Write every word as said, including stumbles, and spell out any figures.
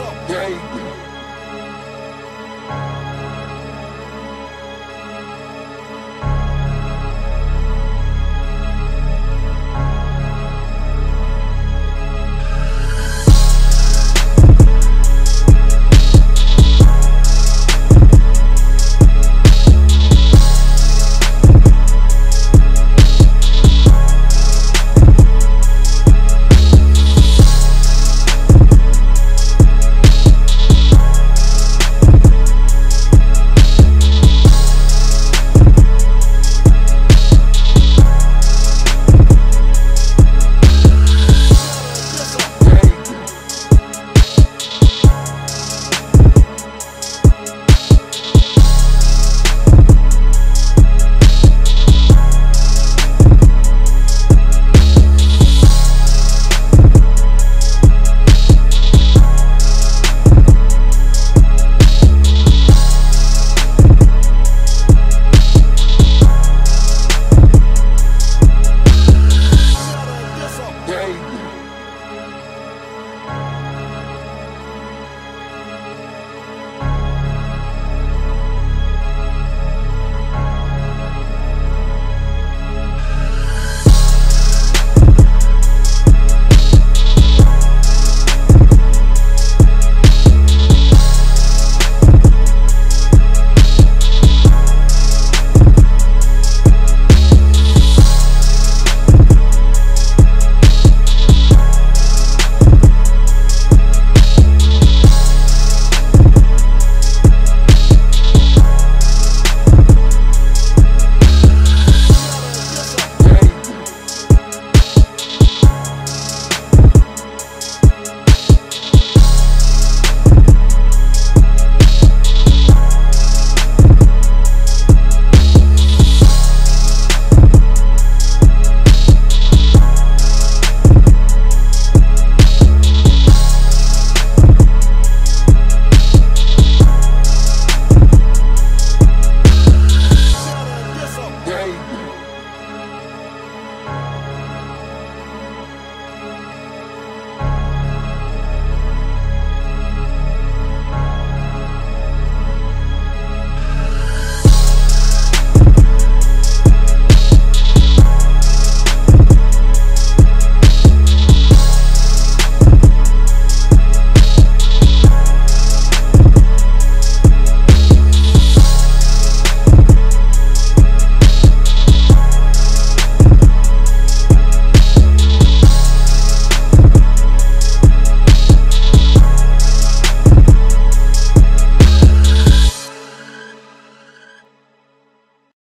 up. Yeah.